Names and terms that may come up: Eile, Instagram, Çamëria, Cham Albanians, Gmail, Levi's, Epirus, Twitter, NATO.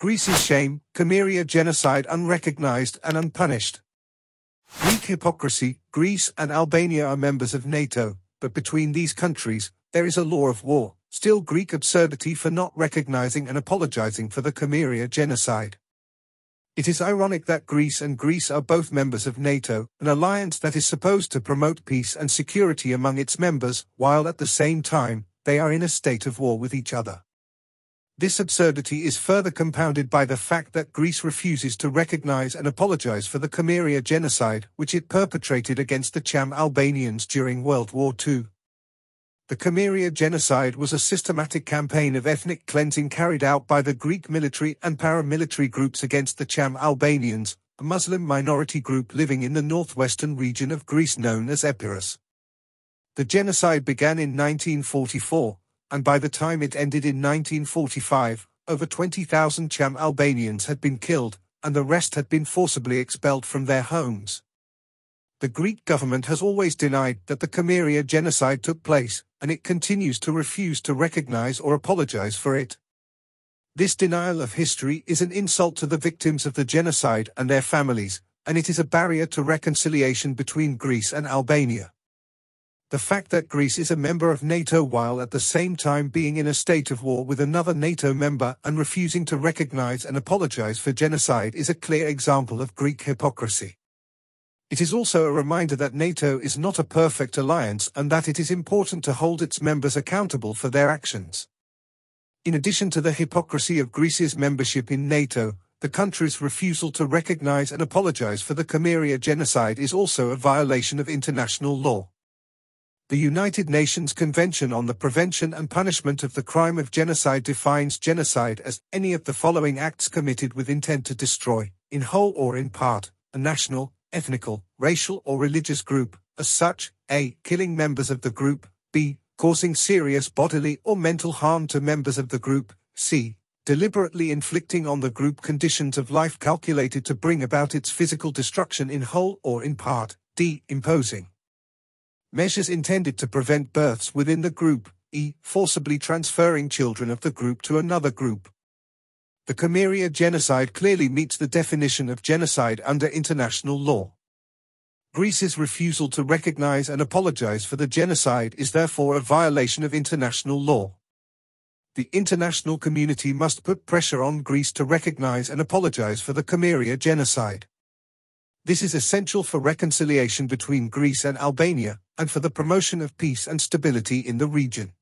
Greece's shame, Çamëria genocide unrecognized and unpunished. Greek hypocrisy. Greece and Albania are members of NATO, but between these countries, there is a law of war. Still, Greek absurdity for not recognizing and apologizing for the Çamëria genocide. It is ironic that Greece and Greece are both members of NATO, an alliance that is supposed to promote peace and security among its members, while at the same time, they are in a state of war with each other. This absurdity is further compounded by the fact that Greece refuses to recognize and apologize for the Çamëria genocide, which it perpetrated against the Cham Albanians during World War II. The Çamëria genocide was a systematic campaign of ethnic cleansing carried out by the Greek military and paramilitary groups against the Cham Albanians, a Muslim minority group living in the northwestern region of Greece known as Epirus. The genocide began in 1944. And by the time it ended in 1945, over 20,000 Cham Albanians had been killed, and the rest had been forcibly expelled from their homes. The Greek government has always denied that the Çamëria genocide took place, and it continues to refuse to recognize or apologize for it. This denial of history is an insult to the victims of the genocide and their families, and it is a barrier to reconciliation between Greece and Albania. The fact that Greece is a member of NATO while at the same time being in a state of war with another NATO member and refusing to recognize and apologize for genocide is a clear example of Greek hypocrisy. It is also a reminder that NATO is not a perfect alliance and that it is important to hold its members accountable for their actions. In addition to the hypocrisy of Greece's membership in NATO, the country's refusal to recognize and apologize for the Çamëria genocide is also a violation of international law. The United Nations Convention on the Prevention and Punishment of the Crime of Genocide defines genocide as any of the following acts committed with intent to destroy, in whole or in part, a national, ethnic, racial or religious group, as such, a. Killing members of the group, b. Causing serious bodily or mental harm to members of the group, c. Deliberately inflicting on the group conditions of life calculated to bring about its physical destruction in whole or in part, d. Imposing measures intended to prevent births within the group, e. Forcibly transferring children of the group to another group. The Çamëria genocide clearly meets the definition of genocide under international law. Greece's refusal to recognize and apologize for the genocide is therefore a violation of international law. The international community must put pressure on Greece to recognize and apologize for the Çamëria genocide. This is essential for reconciliation between Greece and Albania, and for the promotion of peace and stability in the region.